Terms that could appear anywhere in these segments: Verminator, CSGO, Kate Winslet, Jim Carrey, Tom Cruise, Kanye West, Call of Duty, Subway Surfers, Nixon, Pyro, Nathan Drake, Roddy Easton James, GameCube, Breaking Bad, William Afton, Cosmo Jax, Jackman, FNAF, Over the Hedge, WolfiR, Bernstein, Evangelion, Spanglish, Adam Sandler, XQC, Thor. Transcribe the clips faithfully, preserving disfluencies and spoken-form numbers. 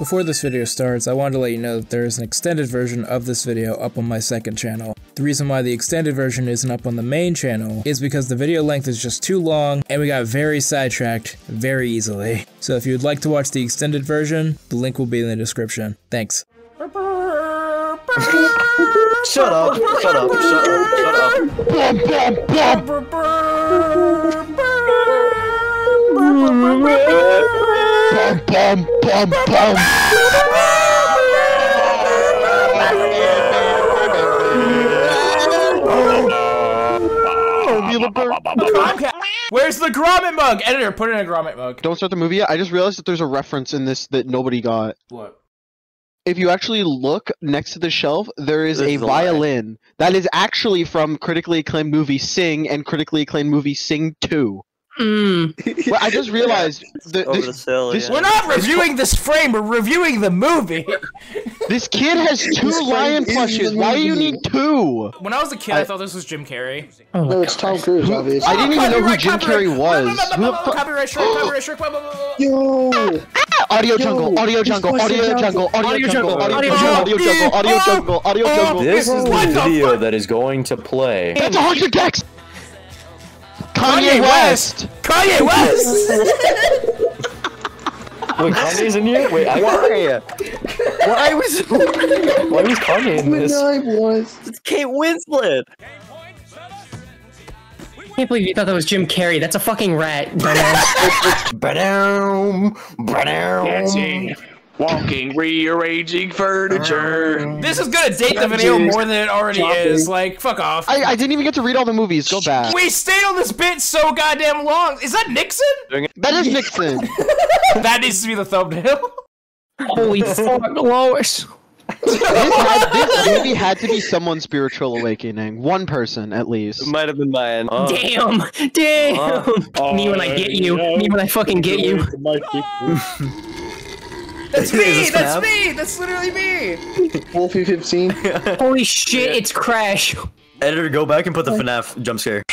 Before this video starts, I wanted to let you know that there is an extended version of this video up on my second channel. The reason why the extended version isn't up on the main channel is because the video length is just too long and we got very sidetracked very easily. So if you would like to watch the extended version, the link will be in the description. Thanks. Shut up, shut up, shut up, shut up. Where's the grommet mug? Editor, put in a grommet mug. Don't start the movie yet. I just realized that there's a reference in this that nobody got. What? If you actually look next to the shelf, there is There's a violin that is actually from critically acclaimed movie Sing and critically acclaimed movie Sing two. Mm. Well, I just realized that this, this, hill, this, yeah. We're not reviewing this frame, we're reviewing the movie. This kid has two lion plushes. Why do you need two? When I was a kid, I, I thought this was Jim Carrey. Oh, no, it's Tom Cruise, obviously. I didn't even know who Jim Carrey was. Copyright strike, copyright strike, blah, blah, blah. Yo! Audio jungle, audio jungle, audio jungle, audio jungle, audio jungle, audio jungle, audio jungle. This is the video that is going to play. That's a hundred decks! Kanye West! Kanye West! Wait, Kanye's in here? Wait, I Why? Why was Why was Kanye in this? Was. It's Kate Winslet! I can't believe you thought that was Jim Carrey. That's a fucking rat. Ba-down! Ba-down! Dancing, walking, rearranging furniture. This is gonna date the video more than it already is. Like, fuck off. I, I didn't even get to read all the movies. Go back. We stayed on this bit so goddamn long. Is that Nixon? That is Nixon. That needs to be the thumbnail. Holy fuck, Lois. This, had, this movie had to be someone's spiritual awakening. One person, at least. It might have been mine. Oh. Damn! Damn! Oh. Me when I get you. Me when I fucking get you. That's me! That's me! That's literally me! Wolfie fifteen. Holy shit, it's Crash! Editor, go back and put the FNAF jump scare.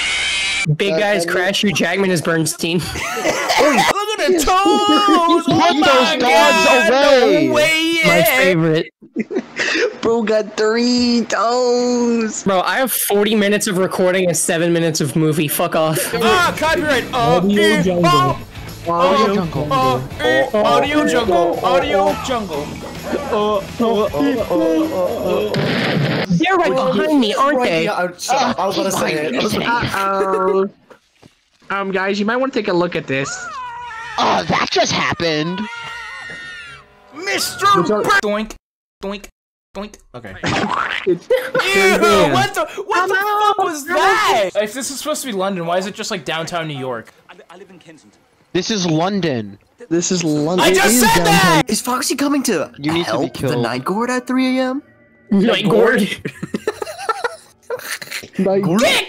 Big uh, guys, Crash, your Jackman is Bernstein. Look at the toes! Oh my god! Away. No way! My favorite. Bro got three toes! Bro, I have forty minutes of recording and seven minutes of movie. Fuck off. Ah, copyright! Oh, audio jungle. Oh. Audio jungle. Audio jungle. Audio jungle. They're right behind me, aren't they? I was gonna say it. Um, guys, you might want to take a look at this. Oh, that just happened. Mister Doink, doink, doink. Okay. Ew, what the what the fuck was that? If this is supposed to be London, why is it just like downtown New York? I live in Kensington. This is London. This is London. I just said that! Is Foxy coming to you need help to be killed. The Night Gourd at three A M? Night Gourd? Get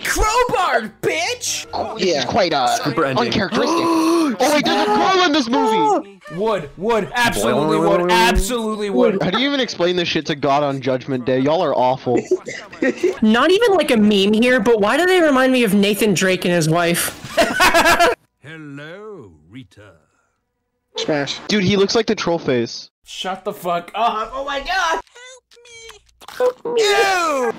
crowbarred, bitch! Oh, this yeah. is quite, uh, Super uncharacteristic. Oh, wait, there's a girl in this movie! Wood, wood, absolutely wood, absolutely wood. How do you even explain this shit to God on Judgment Day? Y'all are awful. Not even like a meme here, but why do they remind me of Nathan Drake and his wife? Hello, Rita. Smash. Dude, he looks like the troll face. Shut the fuck up. Oh my god! Help me! Help me! You!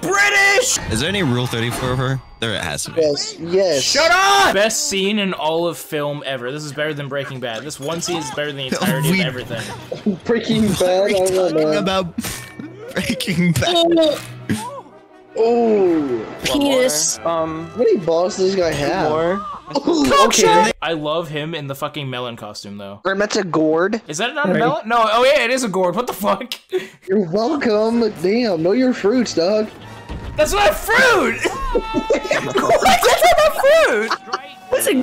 British! Is there any rule thirty-four of her? There it has to be. Yes, yes. Shut up! Best scene in all of film ever. This is better than Breaking Bad. This one scene is better than the entirety we... of everything. Breaking Bad, I don't know. about Breaking Bad. Oh, penis. Um, how many balls does this guy have? Ooh, okay. I love him in the fucking melon costume, though. Or that's a gourd. Is that not right. a melon? No. Oh yeah, it is a gourd. What the fuck? You're welcome. Damn, know your fruits, dog. That's not fruit. That's not fruit. That's a.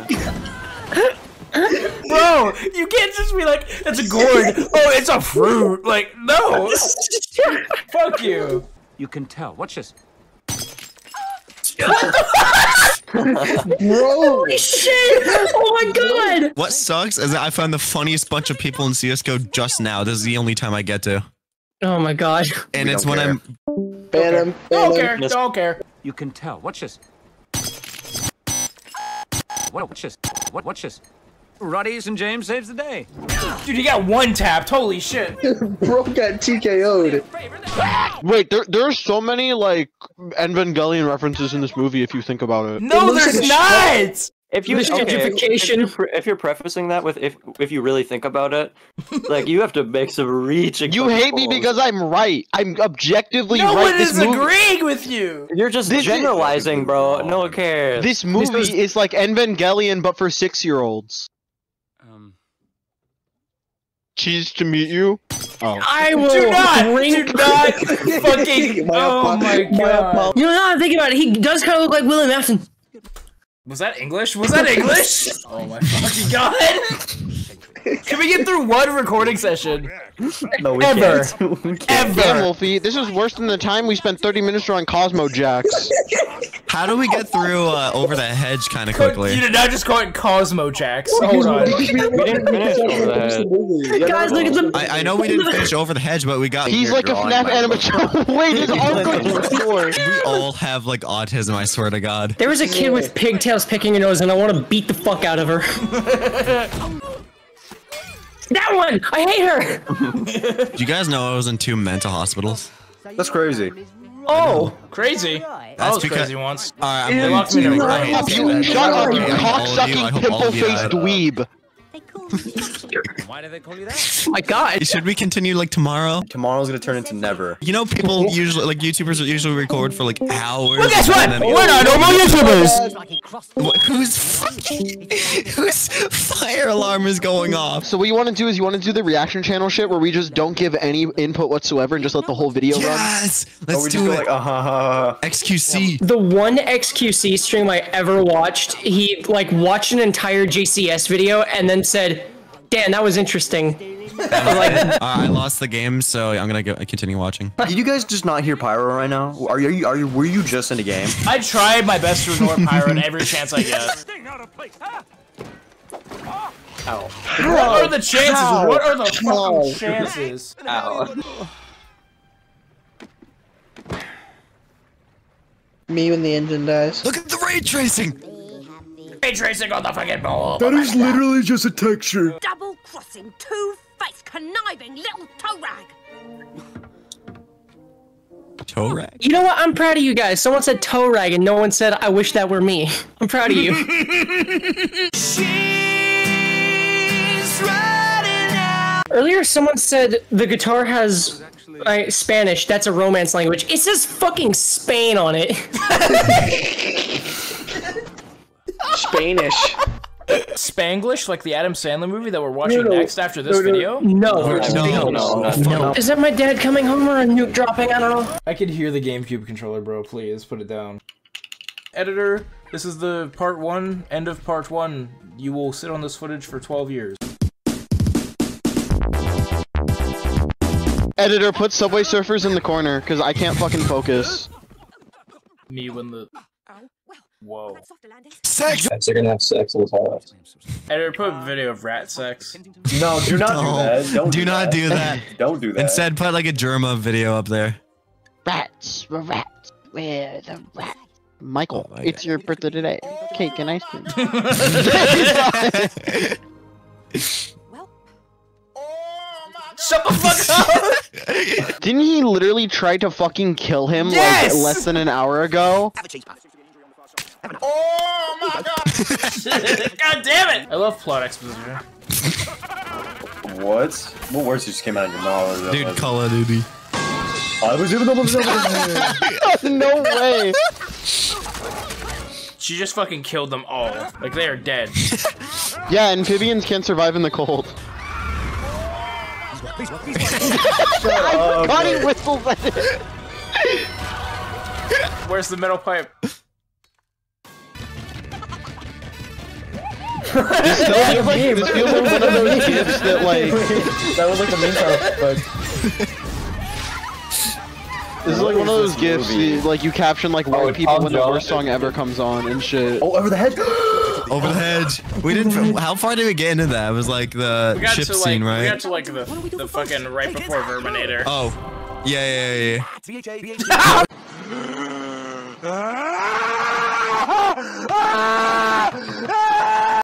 Bro, you can't just be like, that's a gourd. Oh, it's a fruit. Like, no. Fuck you. You can tell. Watch this. Bro. Holy shit! Oh my god! What sucks is that I found the funniest bunch of people in C S G O just now. This is the only time I get to. Oh my god. And we it's when care. I'm... Ban him. Don't care. Don't care. You can tell. Watch this. What? Watch this. What? Watch this. Roddy Easton James saves the day. Dude, he got one tapped. Holy shit. Bro got T K O'd. Wait, there, there are so many, like, Evangelion references in this movie if you think about it. No, it there's not! If you okay, if, if, you're, if you're prefacing that with if if you really think about it, like you have to make some reaching. You hate balls. me because I'm right. I'm objectively no right. No one is movie, agreeing with you. You're just this generalizing, is, bro. No one cares. This movie this is, is like Evangelion, but for six-year-olds. Um. Cheese to meet you. Oh. I will do not, do not fucking. my oh my god. You know what I'm thinking about it. He does kind of look like William Afton. Was that English? Was that English? Oh my fucking god! Can we get through one recording session? No, we Ever. can't. We can't. Ever. Damn, Wolfie, this is worse than the time we spent thirty minutes drawing Cosmo Jax. How do we get through uh, Over the Hedge kind of quickly? You did not just call it Cosmo Jax. Hold on. We didn't finish Over the Hedge. Guys, look at the- I, I know we didn't finish Over the Hedge, but we got- He's like a FNAF animatronic. Wait, his uncle- We all have like autism, I swear to god. There was a kid with pigtails picking her nose and I want to beat the fuck out of her. That one! I hate her! Do you guys know I was in two mental hospitals? That's crazy. Oh, crazy! That's that was because, crazy once. Alright, I'm locked in a room. You shut up, you cocksucking, pimple-faced dweeb! Why do they call you that? My god! Should we continue like tomorrow? Tomorrow's gonna turn into never. You know, people usually, like YouTubers, usually record for like hours. Well, guess what? We're not normal YouTubers. What, whose fucking, whose fire alarm is going off? So what you want to do is you want to do the reaction channel shit where we just don't give any input whatsoever and just let the whole video yes! run. Yes, let's we do just it. Like, uh -huh. X Q C. The one X Q C stream I ever watched, he like watched an entire J C S video and then said, "Damn, that was interesting." Like, uh, I lost the game, so I'm gonna go continue watching. Did you guys just not hear Pyro right now? Are you? Are you? Were you just in a game? I tried my best to ignore Pyro in every chance I get. Ow. Ow. What are the chances? Ow. What are the fucking Ow. chances? Ow. Me when the engine dies. Look at the ray tracing. Ray tracing on the fucking ball. That is literally just a texture. Double-crossing, two-faced, conniving little toe rag. Toe rag? You know what? I'm proud of you guys. Someone said toe rag, and no one said, "I wish that were me." I'm proud of you. She's riding out. Earlier, someone said the guitar has uh, Spanish. That's a romance language. It says fucking Spain on it. Spanish. Spanglish, like the Adam Sandler movie that we're watching no, no, next after this no, no, video? No. No, no, no. Is that my dad coming home or a nuke dropping? I don't know. I could hear the GameCube controller, bro. Please, put it down. Editor, this is the part one, end of part one. You will sit on this footage for twelve years. Editor, put Subway Surfers in the corner, because I can't fucking focus. Me when the... Whoa. Sex! They're gonna have sex in the highlights. Editor, put a video of rat sex. No, do not do that. Don't do, do not that. do that. Don't do that. Instead, put like a Germa video up there. Rats, we're rats, we're the rats. Michael, oh, it's God. your birthday today. Cake and ice cream. Well. Oh my God. Shut the fuck up! Didn't he literally try to fucking kill him yes! like less than an hour ago? Have a cheese pie. Oh my god! God damn it! I love plot exposition. What? What words just came out of your mouth? Dude, Call of Duty. I was even No way! She just fucking killed them all. Like, they are dead. Yeah, amphibians can't survive in the cold. Please, please, please. I forgot he whistled at it! Where's the metal pipe? This feels like, this feels like one of those gifs that like... That was like the main part. This is like one of those gifs, you, like you caption like white oh, people when the worst song ever comes on and shit. Oh, Over the Hedge! Over the Hedge! We didn't- how far did we get into that? It was like the ship to, like, scene, right? We got to like the, the fucking right before Verminator. Oh. Yeah, yeah, yeah, yeah.